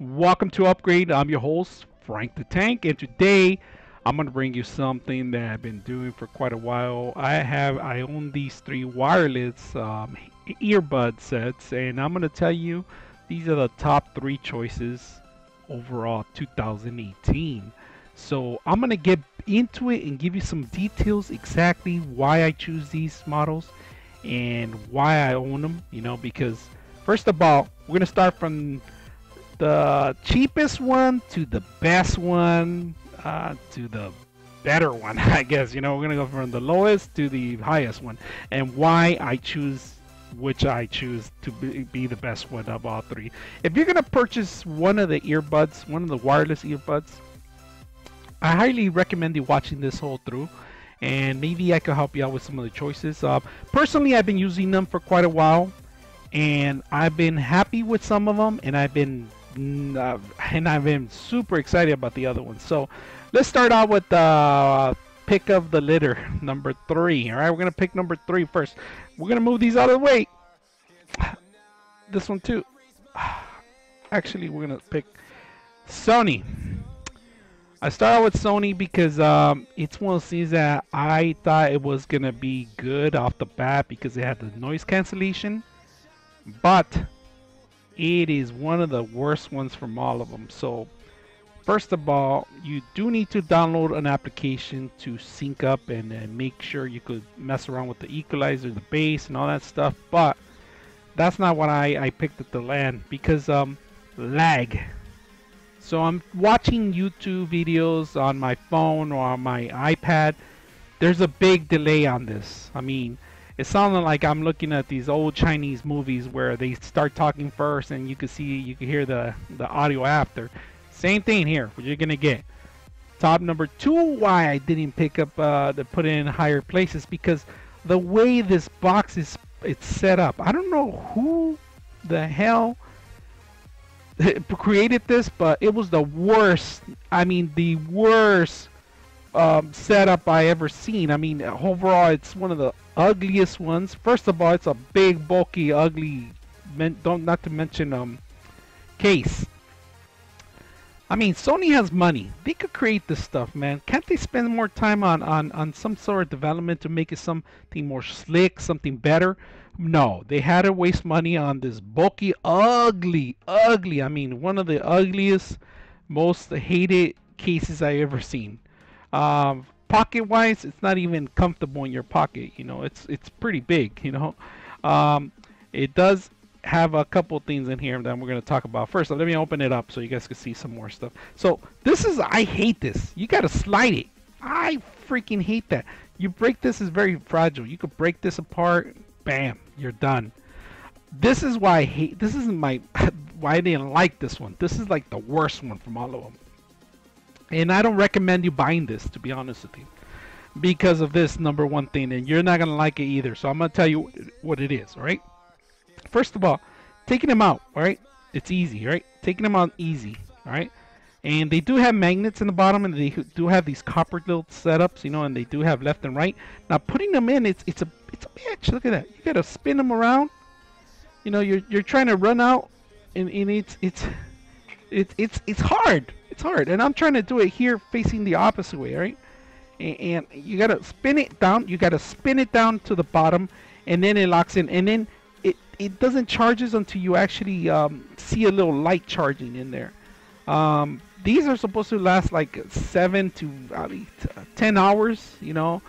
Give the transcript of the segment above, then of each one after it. Welcome to Upgrade. I'm your host, Frank the Tank, and today I'm going to bring you something that I've been doing for quite a while. I own these three wireless earbud sets, and I'm going to tell you these are the top three choices overall 2018. So I'm going to get into it and give you some details exactly why I choose these models and why I own them, you know, because first of all, we're going to start from the cheapest one to the best one to the better one, I guess. You know, we're going to go from the lowest to the highest one and why I choose which I choose to be the best one of all three. If you're going to purchase one of the earbuds, one of the wireless earbuds, I highly recommend you watching this whole through. And maybe I could help you out with some of the choices. Personally, I've been using them for quite a while, and I've been happy with some of them, and I've been super excited about the other ones. So let's start out with the pick of the litter, number three. All right, we're gonna pick number three first. We're gonna move these out of the way. This one too. Actually, we're gonna pick Sony. I start out with Sony because it's one of those things that I thought it was gonna be good off the bat because it had the noise cancellation. But it is one of the worst ones from all of them. So first of all, you do need to download an application to sync up and make sure you could mess around with the equalizer, the bass, and all that stuff. But that's not what I picked at the land because lag. So I'm watching YouTube videos on my phone or on my iPad. There's a big delay on this. I mean, it sounded like I'm looking at these old Chinese movies where they start talking first and you can hear the audio after. Same thing here, what you're gonna get. Top number two, why I didn't pick up to put in higher places, because the way this box is set up, I don't know who the hell created this, but it was the worst, I mean the worst setup I ever seen. I mean, overall it's one of the ugliest ones. First of all, it's a big bulky ugly, case. I mean, Sony has money, they could create this stuff, man. Can't they spend more time on some sort of development to make it something more slick, something better? No, they had to waste money on this bulky ugly, I mean one of the ugliest, most hated cases I ever seen. Pocket wise, it's not even comfortable in your pocket, you know, it's pretty big, you know. It does have a couple things in here that we're going to talk about. First, let me open it up so you guys can see some more stuff. So this is, I hate this, you got to slide it. I freaking hate that. You break this, is very fragile, you could break this apart, bam, you're done. This is why I hate, this isn't my why I didn't like this one. This is like the worst one from all of them. And I don't recommend you buying this, to be honest with you, because of this number one thing, and you're not going to like it either. So I'm going to tell you what it is, all right? First of all, taking them out, all right? It's easy, right? Taking them out easy, all right? And they do have magnets in the bottom, and they do have these copper little setups, you know, and they do have left and right. Now, putting them in, it's a bitch. Look at that. You got to spin them around. You know, you're trying to run out, and it's hard. It's hard, and I'm trying to do it here facing the opposite way, right? And you gotta spin it down. You gotta spin it down to the bottom, and then it locks in. And then it doesn't charges until you actually see a little light charging in there. These are supposed to last like 7 to 10 hours. You know,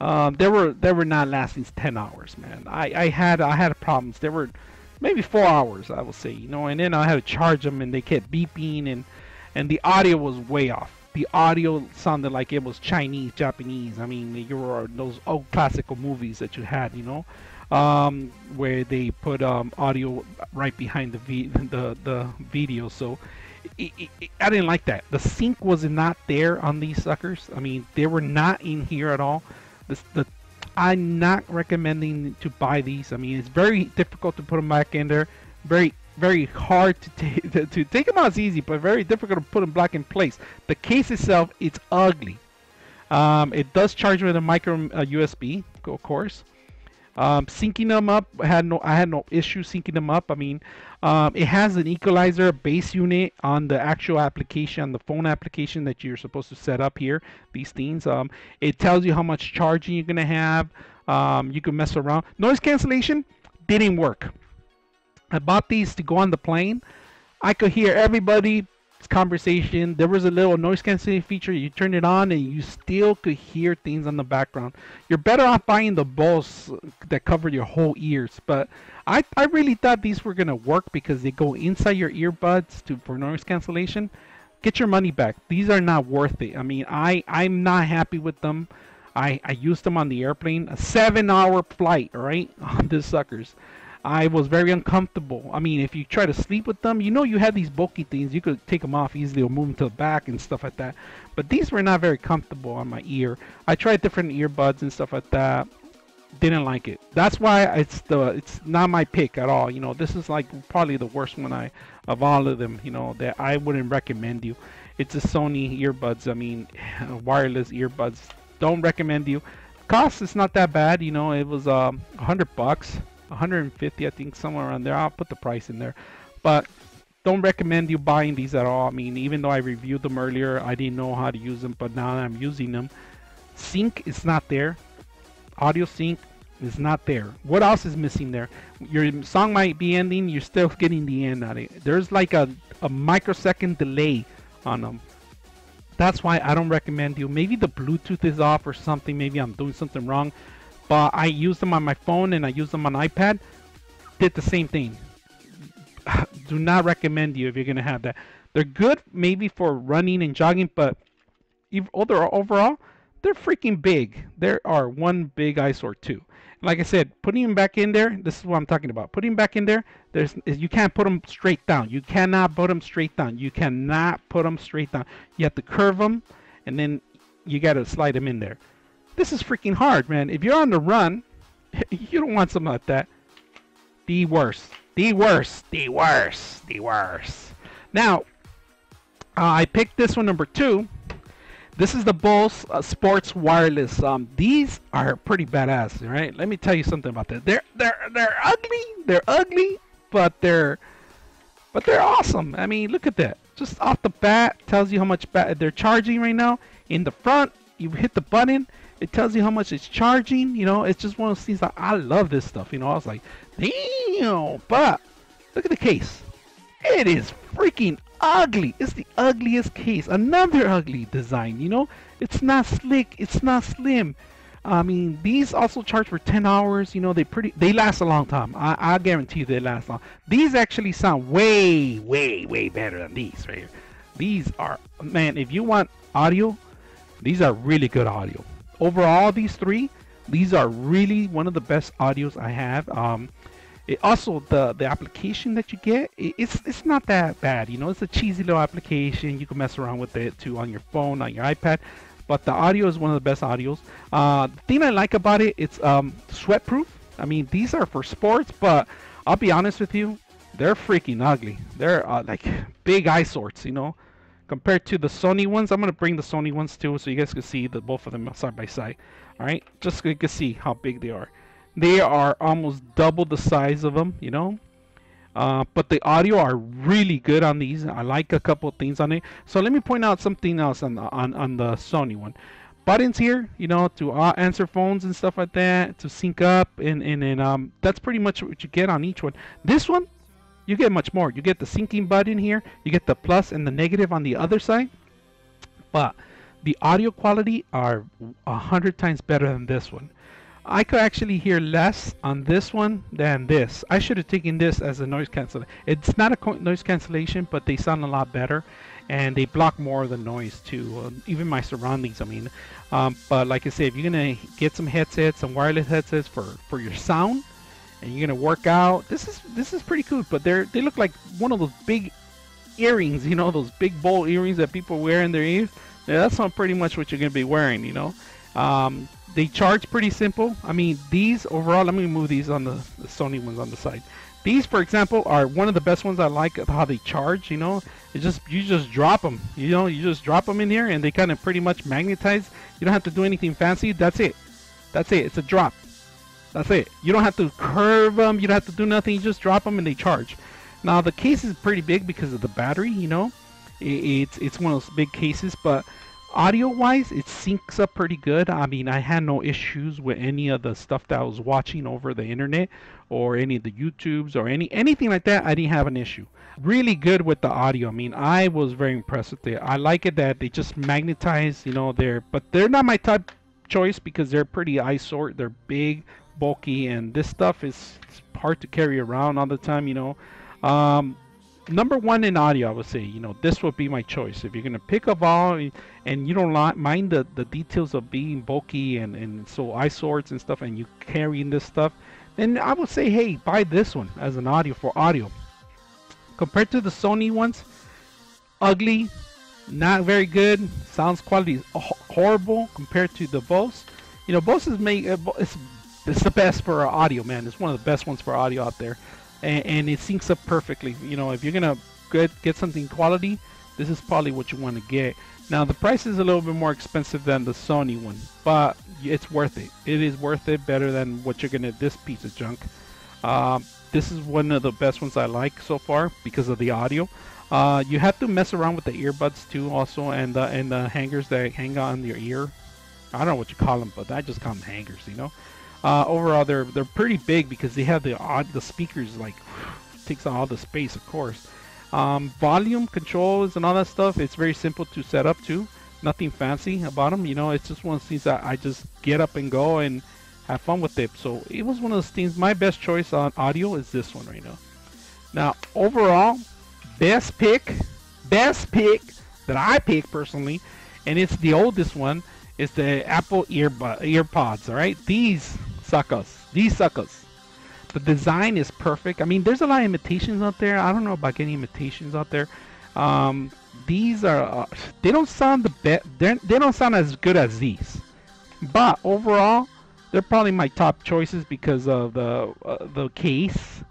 they were not lasting 10 hours, man. I had problems. They were maybe 4 hours, I will say. You know, and then I had to charge them, and they kept beeping and. And the audio was way off. The audio sounded like it was Chinese, Japanese. I mean, you were those old classical movies that you had, you know, where they put audio right behind the video. So I didn't like that. The sync was not there on these suckers. I mean, they were not in here at all. I'm not recommending to buy these. I mean, it's very difficult to put them back in there. Very hard to take them out is easy, but very difficult to put them back in place. The case itself, it's ugly. It does charge with a micro USB, of course. Syncing them up, I had no issue syncing them up. I mean, it has an equalizer base unit on the actual application, on the phone application that you're supposed to set up here. These things, it tells you how much charging you're gonna have. You can mess around. Noise cancellation didn't work. I bought these to go on the plane. I could hear everybody's conversation. There was a little noise canceling feature. You turn it on and you still could hear things on the background. You're better off buying the Bose that cover your whole ears. But I really thought these were gonna work because they go inside your earbuds for noise cancellation. Get your money back. These are not worth it. I mean, I'm not happy with them. I used them on the airplane, a 7-hour flight, right, on these suckers. I was very uncomfortable. I mean, if you try to sleep with them, you know, you have these bulky things. You could take them off easily or move them to the back and stuff like that. But these were not very comfortable on my ear. I tried different earbuds and stuff like that. Didn't like it. That's why it's not my pick at all. You know, this is like probably the worst one of all of them, you know, that I wouldn't recommend you. It's a Sony earbuds. I mean, wireless earbuds. Don't recommend you. Cost is not that bad. You know, it was $100 bucks. 150, I think, somewhere around there. I'll put the price in there, but don't recommend you buying these at all. I mean, even though I reviewed them earlier, I didn't know how to use them, but now that I'm using them, sync is not there, audio sync is not there. What else is missing there? Your song might be ending, you're still getting the end on it. There's like a microsecond delay on them. That's why I don't recommend you. Maybe the Bluetooth is off or something. Maybe I'm doing something wrong. I used them on my phone and I used them on iPad. Did the same thing. Do not recommend you if you're gonna have that. They're good maybe for running and jogging, but overall, they're freaking big. There are one big eyesore too. Like I said, putting them back in there. This is what I'm talking about. Putting them back in there. You can't put them straight down. You cannot put them straight down. You cannot put them straight down. You have to curve them, and then you gotta slide them in there. This is freaking hard, man. If you're on the run, you don't want something like that. The worst. The worst. The worst. The worst. Now, I picked this one, number 2. This is the Bose Sports Wireless. These are pretty badass, right? Let me tell you something about that. They're ugly. They're ugly, but they're awesome. I mean, look at that. Just off the bat, tells you how much they're charging right now. In the front, you hit the button. It tells you how much it's charging. You know, it's just one of those things that I love this stuff. You know, I was like, damn, but look at the case. It is freaking ugly. It's the ugliest case. Another ugly design, you know. It's not slick. It's not slim. I mean, these also charge for 10 hours. You know, they last a long time. I guarantee you they last long. These actually sound way, way, way better than these right here. These are, man, if you want audio, these are really good audio. Overall, these are really one of the best audios I have. It also, the application that you get, it's not that bad. You know, it's a cheesy little application. You can mess around with it too on your phone, on your iPad. But the audio is one of the best audios. The thing I like about it, it's sweatproof. I mean, these are for sports, but I'll be honest with you, they're freaking ugly. They're like big eyesores, you know. Compared to the Sony ones, I'm gonna bring the Sony ones too, so you guys can see the both of them side by side. All right, just so you can see how big they are. They are almost double the size of them, you know. But the audio are really good on these. I like a couple of things on it. So let me point out something else on the Sony one. Buttons here, you know, to answer phones and stuff like that, to sync up, and that's pretty much what you get on each one. This one, you get much more. You get the syncing button here, you get the plus and the negative on the other side, but the audio quality are 100 times better than this one. I could actually hear less on this one than this. I should have taken this as a noise cancellation. It's not a noise cancellation, but they sound a lot better and they block more of the noise too, even my surroundings, I mean. But like I said, if you're gonna get some headsets, some wireless headsets for your sound, and you're gonna work out, this is pretty cool. But they look like one of those big earrings, you know, those big bowl earrings that people wear in their ears. Yeah, that's not pretty much what you're gonna be wearing, you know. They charge pretty simple. I mean, these overall, let me move these on the Sony ones on the side. These, for example, are one of the best ones. I like how they charge, you know. It's just, you just drop them, you know, you just drop them in here and they kind of pretty much magnetize. You don't have to do anything fancy. That's it. That's it. It's a drop. That's it. You don't have to curve them. You don't have to do nothing. You just drop them and they charge. Now the case is pretty big because of the battery, you know. It's one of those big cases, but audio wise it syncs up pretty good. I mean, I had no issues with any of the stuff that I was watching over the internet or any of the YouTubes or anything like that. I didn't have an issue. Really good with the audio. I mean, I was very impressed with it. I like it that they just magnetize, you know, but they're not my type choice because they're pretty eyesore. They're big, bulky, and this stuff is hard to carry around all the time, you know. Number one in audio, I would say, you know, this would be my choice. If you're going to pick up all and you don't mind the details of being bulky and so eyesores and stuff, and you carrying this stuff, then I would say, hey, buy this one as an audio for audio. Compared to the Sony ones, ugly, not very good. Sounds quality is horrible compared to the Bose. You know, Bose is it's the best for audio, man. It's one of the best ones for audio out there. And it syncs up perfectly. You know, if you're gonna get something quality, this is probably what you want to get. Now the price is a little bit more expensive than the Sony one, but it's worth it. It is worth it, better than what you're gonna this piece of junk. This is one of the best ones I like so far because of the audio. You have to mess around with the earbuds too, also, and the hangers that hang on your ear. I don't know what you call them, but I just call them hangers, you know. Overall, they're pretty big because they have the speakers, like, takes all the space, of course. Volume controls and all that stuff, it's very simple to set up too. Nothing fancy about them, you know. It's just one of those things that I just get up and go and have fun with it. So it was one of those things. My best choice on audio is this one right now. Now overall, best pick that I pick personally, and it's the oldest one, is the Apple AirPods. All right, these suckers. The design is perfect. I mean, there's a lot of imitations out there. I don't know about getting imitations out there. These are they don't sound the best. They don't sound as good as these, but overall they're probably my top choices because of the case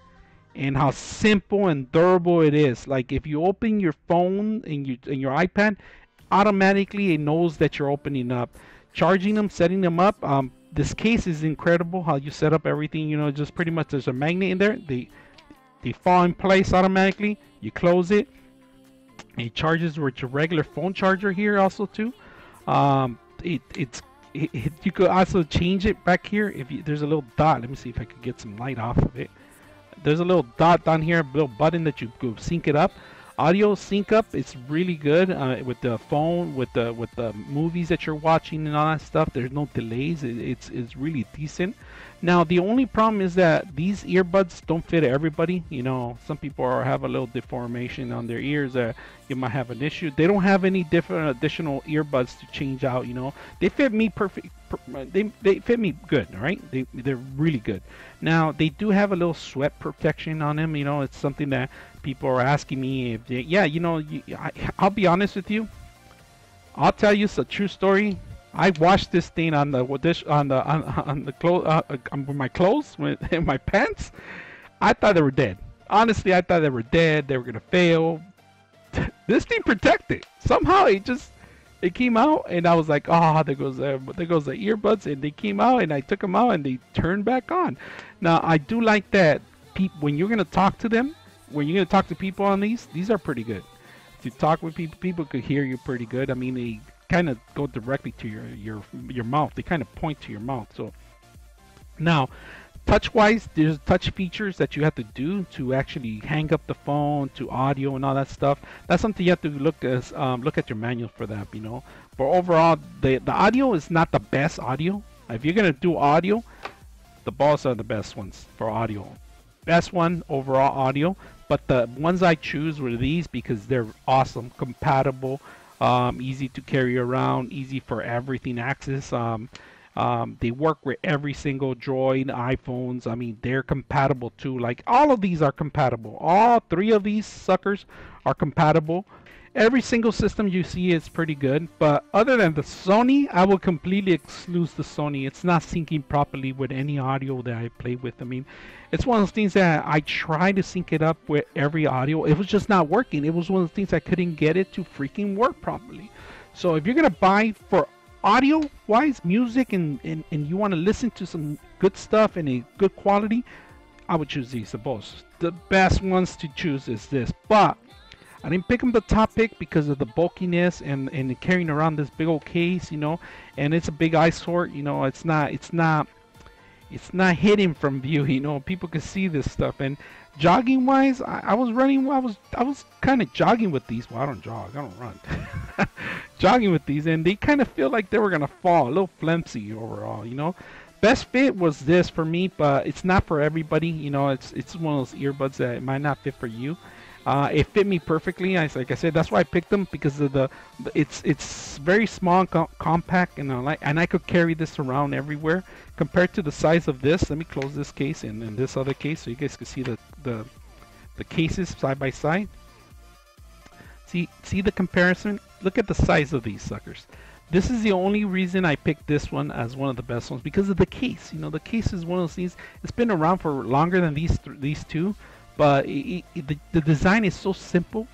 and how simple and durable it is. Like, if you open your phone and your iPad, automatically it knows that you're opening up. Charging them, setting them up, this case is incredible how you set up everything, you know. Just pretty much there's a magnet in there, they fall in place automatically. You close it and it charges with your regular phone charger here also too. You could also change it back here. There's a little dot. Let me see if I could get some light off of it. There's a little dot down here, a little button that you could sync it up. Audio sync up, it's really good with the phone, with the movies that you're watching and all that stuff. There's no delays. It's really decent. Now the only problem is that these earbuds don't fit everybody. You know, some people have a little deformation on their ears. You might have an issue. They don't have any different additional earbuds to change out. You know, they fit me perfect. They fit me good. All right, they're really good. Now they do have a little sweat protection on them. You know, it's something that people are asking me if they, yeah, you know, I'll be honest with you. I'll tell you, it's a true story. I washed this thing on my clothes, in my pants. I thought they were dead. Honestly, I thought they were dead. They were gonna fail. This thing protected. Somehow it came out, and I was like, oh, there goes the earbuds, and they came out, and I took them out, and they turned back on. Now I do like that. When you're gonna talk to them, when you're gonna talk to people on these are pretty good. To talk with people, people could hear you pretty good. I mean, they kind of go directly to your mouth. They kind of point to your mouth. So now, touch wise, there's touch features that you have to do to actually hang up the phone to audio and all that stuff. That's something you have to look at your manual for that, you know. But overall, the audio is not the best audio. If you're gonna do audio, the Bose are the best ones for audio. Best one overall audio, but the ones I choose were these because they're awesome, compatible, easy to carry around, easy for everything access. They work with every single Droid, iPhones. I mean, they're compatible too. Like, all of these are compatible. All three of these suckers are compatible. Every single system you see is pretty good, but other than the Sony, I will completely exclude the Sony. It's not syncing properly with any audio that I play with. I mean, it's one of those things that I try to sync it up with every audio. It was just not working. It was one of the things I couldn't get it to freaking work properly. So if you're gonna buy for audio wise, music, and you want to listen to some good stuff and a good quality, I would choose these. The Bose, the best ones to choose is this, but I didn't pick them the top pick because of the bulkiness and carrying around this big old case, you know, and it's a big eyesore, you know. It's not hidden from view, you know. People can see this stuff. And jogging wise, I was kind of jogging with these. Well, I don't jog, I don't run. Jogging with these, and they kind of feel like they were gonna fall. A little flimsy overall, you know. Best fit was this for me, but it's not for everybody, you know. It's one of those earbuds that it might not fit for you. It fit me perfectly. Like I said, that's why I picked them, because of it's very small and compact, and I could carry this around everywhere. Compared to the size of this, let me close this case and this other case so you guys can see the cases side by side. See the comparison. Look at the size of these suckers. This is the only reason I picked this one as one of the best ones, because of the case. You know, the case is one of those things. It's been around for longer than these two. But the design is so simple,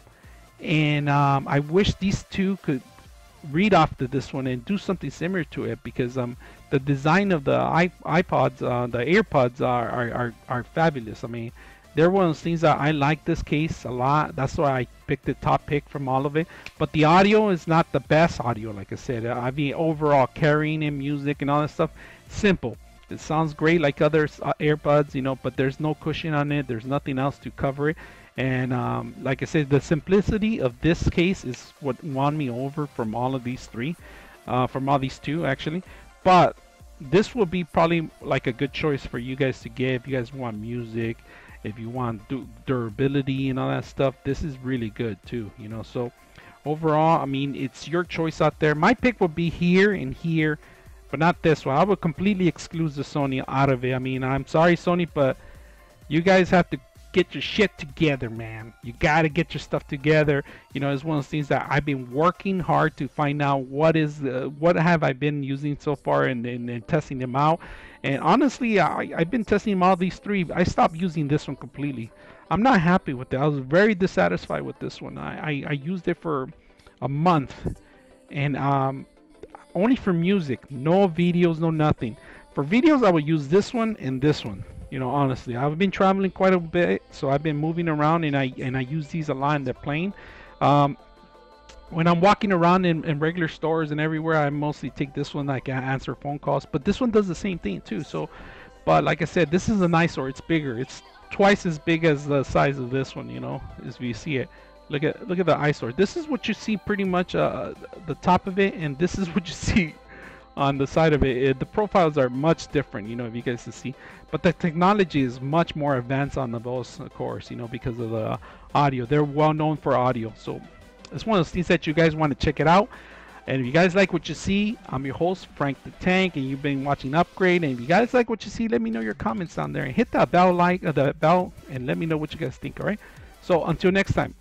and I wish these two could read off to this one and do something similar to it, because the design of the iPods, the AirPods are fabulous. I mean, they're one of those things that I like this case a lot. That's why I picked the top pick from all of it. But the audio is not the best audio, like I said. I mean, overall carrying and music and all that stuff, simple. It sounds great like other AirPods, you know, but there's no cushion on it. There's nothing else to cover it. And like I said, the simplicity of this case is what won me over from all of these three, from all these two actually. But this will be probably like a good choice for you guys to get if you guys want music, if you want durability and all that stuff. This is really good too, you know. So overall, I mean, it's your choice out there. My pick would be here and here, but not this one. I would completely exclude the Sony out of it. I mean, I'm sorry, Sony, but you guys have to get your shit together, man. You gotta get your stuff together. You know, it's one of those things that I've been working hard to find out what have I been using so far and testing them out. And honestly, I've been testing all these three. I stopped using this one completely. I'm not happy with it. I was very dissatisfied with this one. I used it for a month, and only for music, no videos, no nothing. For videos, I would use this one and this one. You know, honestly, I've been traveling quite a bit, so I've been moving around, and I use these a lot in the plane. When I'm walking around in regular stores and everywhere, I mostly take this one. I can answer phone calls, but this one does the same thing too. So, but like I said, this is a nicer. It's bigger. It's twice as big as the size of this one. You know, as you see it. Look at the eyesore. This is what you see pretty much the top of it, and this is what you see on the side of it. The profiles are much different, you know, if you guys can see. But the technology is much more advanced on the Bose, of course, you know, because of the audio. They're well known for audio, so it's one of those things that you guys want to check it out. And if you guys like what you see, I'm your host, Frank the Tank, and you've been watching Upgrade. And if you guys like what you see, let me know your comments down there, and hit that bell and let me know what you guys think. All right. So until next time.